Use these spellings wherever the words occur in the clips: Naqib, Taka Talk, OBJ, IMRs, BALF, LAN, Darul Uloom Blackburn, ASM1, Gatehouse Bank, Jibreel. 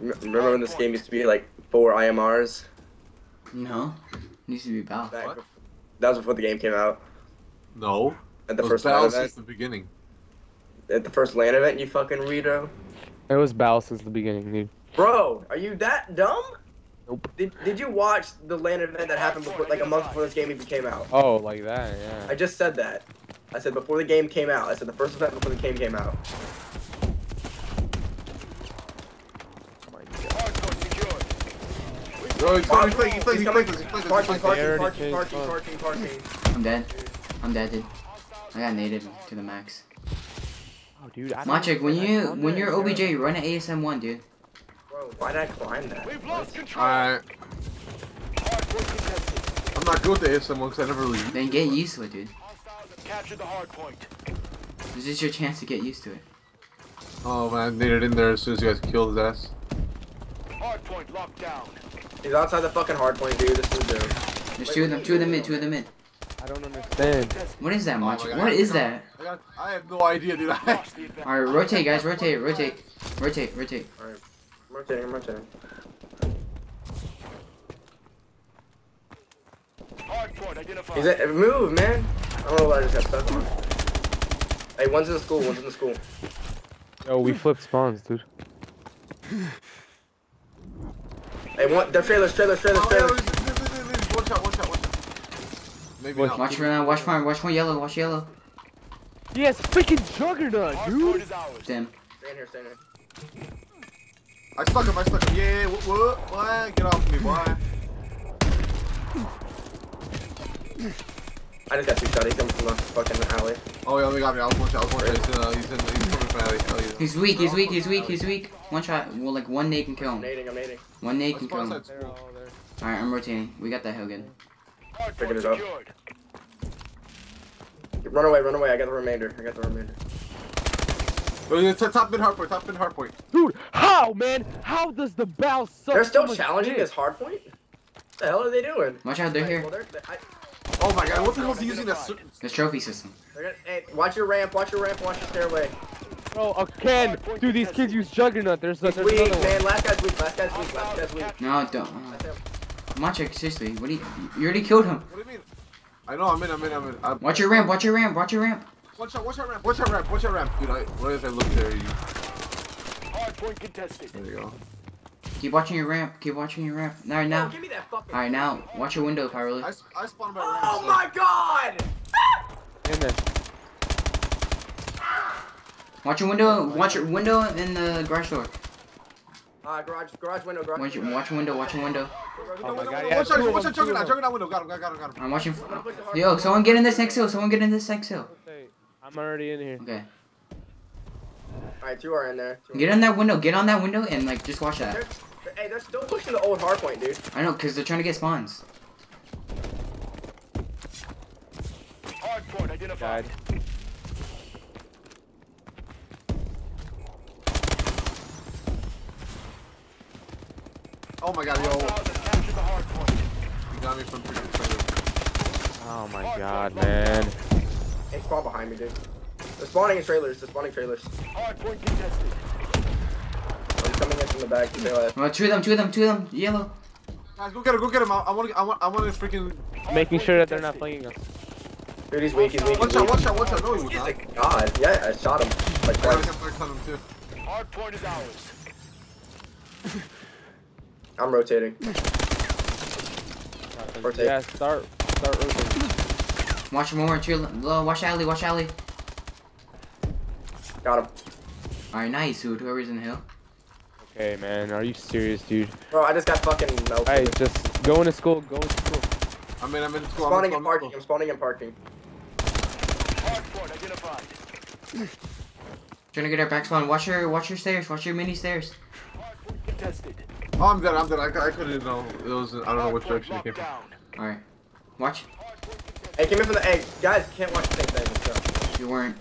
Remember when this game used to be like 4 IMRs? No, it used to be BALF. That was before the game came out. No. At the first LAN event. Since the beginning. At the first LAN event, you fucking weirdo. It was BALF since the beginning, dude. Bro, are you that dumb? Nope. Did you watch the LAN event that happened before, like a month before this game even came out? Oh, like that, yeah. I just said that. I said before the game came out. I said the first event before the game came out. Bro, he's coming, he's playing. Parking. I'm dead, dude. I got naded to the max. Oh, dude, Maciek, when you're OBJ, run an ASM1, dude. Bro, why'd I climb that? We've lost control. I'm not good with the ASM1 because I never really. Then get used to it, dude. Capture the hard point. This is your chance to get used to it. Oh man, I naded in there as soon as you guys killed his ass. Hard point locked down. He's outside the fucking hard point, dude. This is dude. There's two of them mid. I don't understand. What is that, Macho? Oh, what is that? I have no idea, dude. Alright, rotate, guys. Rotate. Alright. I'm rotating. Hard point identified. Is that, move, man. I don't know why I just got stuck on. Hey, one's in the school. Yo, we flipped spawns, dude. Hey, they're trailers. One shot. Maybe not. Watch yellow. He has freaking juggernaut, dude. Damn. Stay in here. I stuck him. Yeah, what? Get off me, boy. I just got 2 shots. He's coming from the fucking alley. Oh yeah, they got me. I was one shot. He's coming from alley. Oh, yeah. He's weak. One shot. Well, like one nade can kill him. I'm nading. One nade can kill him. Alright, I'm rotating. We got that hill good. Picking it up. Run away. I got the remainder. It's a top mid hardpoint. Dude, how, man? How does the BALF suck? They're still challenging this hardpoint? What the hell are they doing? Watch out, they're here. Oh my god, what the hell is using that? The trophy system. Hey, watch your ramp, watch the stairway. Bro, again, dude, these kids use juggernaut. There's weak, another one. Man, last guy's weak. No, don't. Maciek, seriously, what do you already killed him. What do you mean? I know, I'm in. Watch your ramp. Watch your ramp. Dude, what if I look there? Hard point contested. There you go. Keep watching your ramp. Alright, now. Give me that fucking... Alright, now. Watch your window, Pyroli. I spawned my ramp. Oh my god! In there. Watch your window and the garage door. Garage window. Watch window. Oh my god, yeah. Watch out, juggernaut window. Got him. I'm watching. Yo, someone get in this next hill. Okay. I'm already in here. Okay. Alright, 2 are in there. Get on that window and like just watch that. Hey, they're still pushing the old hardpoint, dude. I know, cause they're trying to get spawns. Hardpoint identified. Oh my god, yo. You got me from pretty close. Oh my god, man. They spawn behind me, dude. They're spawning trailers. Hardpoint contested. I'm coming in from the back. Two of them. Yellow. Guys, go get him. I want to freaking. Making sure that they're not flanking us. Dude, he's weak. Watch out. No, he's not. God, yeah, I shot him. Like, I got him too. Hardpoint is ours. I'm rotating. Rotate. Yeah, start rotating. Watch more. Watch alley. Got him. Alright, nice, dude. Whoever's in the hill. Okay, man. Are you serious, dude? Bro, I just got fucking melted. Alright, just go into school. I'm in school. I'm spawning and parking. Hardpoint identified. Trying to get our back spawn. Watch your stairs. Watch your mini stairs. Hardpoint contested. Oh, I'm dead. I couldn't know. It was, I don't know which direction it came from. Alright. Watch. Hey, came in from the egg. Guys, can't watch the same thing. So. You weren't.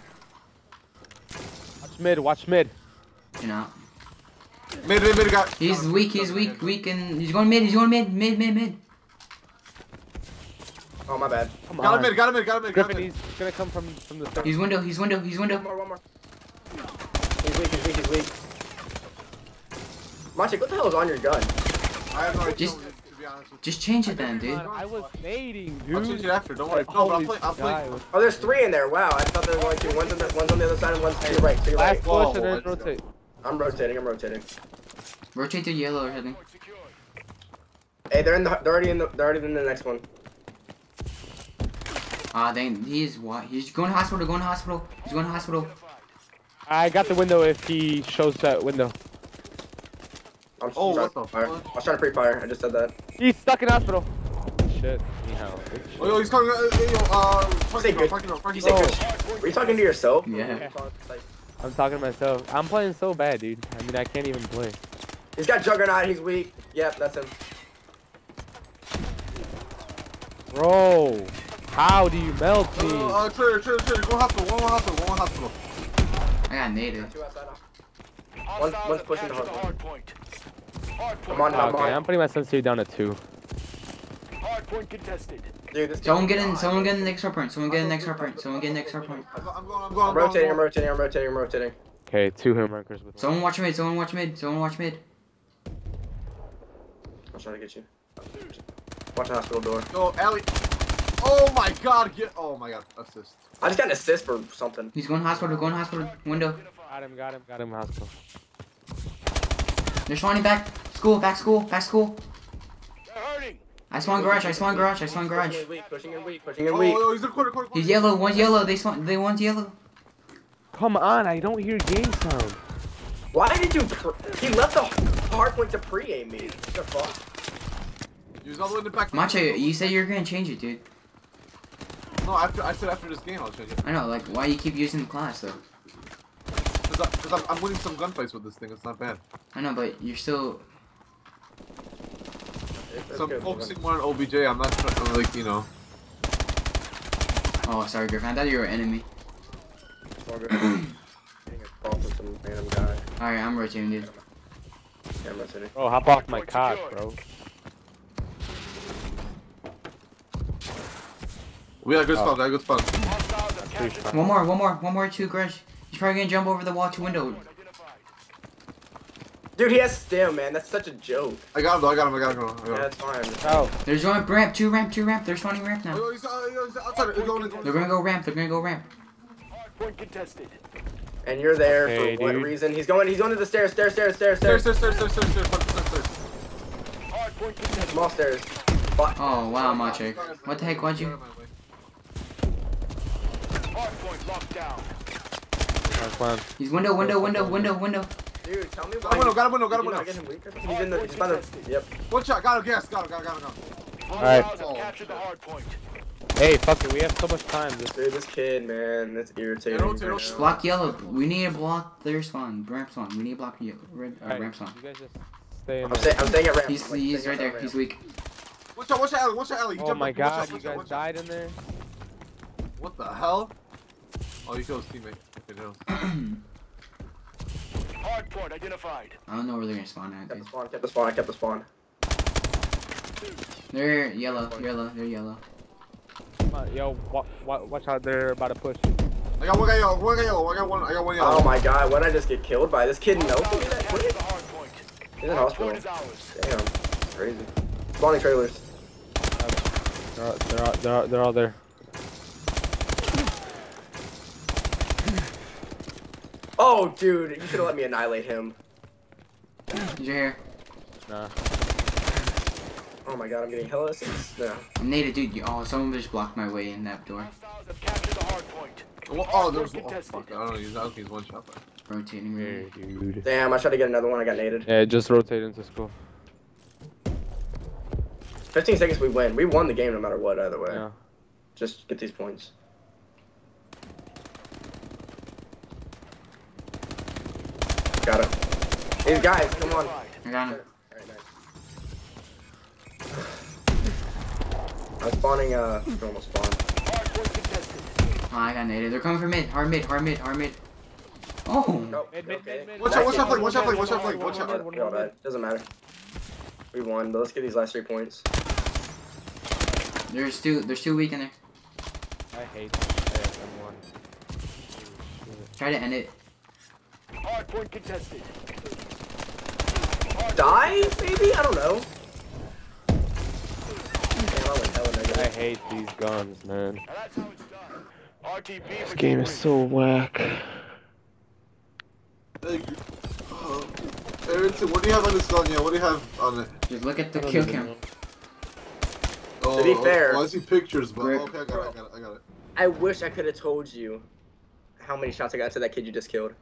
Watch mid. You know. Mid got. He's weak, and he's going mid. Oh, my bad. Got him mid. Griffin, he's gonna come from the start. He's window. One more. He's weak. Maciek, what the hell is on your gun? I have no idea, to be honest with you. Just change it then, dude. I was fading, dude. I'll change it after, don't worry. No, but I'll play. Oh, there's three in there, wow. I thought there was only two. One's on the other side and one's to your right. To your right. Rotate. I'm rotating. Rotate to yellow or heading. Hey, they're already in the next one. Dang, he's going to hospital, He's going to hospital. I got the window if he shows that window. I was trying to pre-fire, I just said that. He's stuck in hospital. Shit. Anyhow. Oh, yo, he's coming. Are you talking to yourself? Yeah. I'm talking to myself. I'm playing so bad, dude. I mean, I can't even play. He's got Juggernaut, he's weak. Yep, that's him. Bro, how do you melt me? Trigger, one hospital. I got naded. One's pushing the hard point. I'm on. I'm putting my sensei down at 2. Hard point contested. Dude, someone get in the next hard point. I'm rotating. Okay, 2 home markers with Someone watch mid. I'm trying to get you. Watch the hospital door. Go, alley. Oh my god, assist. I just got an assist for something. He's going hospital, window. Got him, hospital. They're spawning back. School. They're hurting. I spawn garage. Pushing in weak. Oh, he's in corner. He's yellow, one's yellow. They want yellow. Come on, I don't hear game sound. Why did you he left the hard point to pre-aim me. What the fuck? He was all the way in the back. Macho, you said you were gonna change it, dude. No, I said after this game I'll change it. I know, like, why you keep using the class though? Because I'm winning some gunfights with this thing, it's not bad. I know, but you're still... So I'm focusing more on OBJ, I'm not trying to, like, you know... Oh, sorry, Griffin, I thought you were an enemy. Alright, I'm rotating, dude. Bro, hop off my cock, bro. We got a good spot, One more, 2 Grish. He's probably gonna jump over the wall to window. Dude, he has stamina, man. That's such a joke. I got him. Yeah, that's fine. Oh. There's going ramp, two ramp. They're spawning ramp now. They're gonna go ramp, Hardpoint contested. And you're there for what reason? He's going to the stairs. Hardpoint contested. Small stairs. Oh, wow, Maciek. What the heck, why'd you? Hardpoint locked down. He's window. Dude, tell me why. Got a window. He's in the. One shot, got him. Alright. Hey, fuck it, we have so much time. Dude, this kid, man, that's irritating. Right, block yellow. We need to block their spawn. Ramp spawn. We need to block yellow. Ramp spawn. You guys just stay in there. I'm staying at ramp. He's right there. He's weak. Watch out, Ellie. Oh my god, you guys died in there. What the hell? Oh, you killed his teammate. Hardpoint identified. I don't know where they're gonna spawn at. Kept the spawn. They're yellow. Yo, watch out, they're about to push. I got one yellow. Oh my god, what did I just get killed by? This kid knows that. He's in hospital. Damn, it's crazy. Spawning trailers. They're all there. Oh, dude, you should've let me annihilate him. He's right here. Nah. Oh my god, I'm getting hella assists. No. I'm native, dude. Someone just blocked my way in that door. There's one. Oh, fuck. I don't think he's one shot. Rotating here, dude. Damn, I tried to get another one. I got naded. Yeah, just rotate into school. 15 seconds, we win. We won the game no matter what, either way. Yeah. Just get these points. Got him. These guys, come on. I got him. Alright, nice. I'm spawning, normal spawn. I got naded. They're coming for mid. Hard mid. Oh! No, okay. Watch out, doesn't matter. We won, but let's get these last 3 points. There's two weak in there. I hate this. Try to end it. Hardpoint contested. die, maybe? I don't know. I hate these guns, man. This game is so whack. Aronson, what do you have on this gun? Yeah, what do you have on it? Just look at the kill cam. Oh, to be fair, I see pictures, but okay, I got it. I wish I could have told you how many shots I got to that kid you just killed.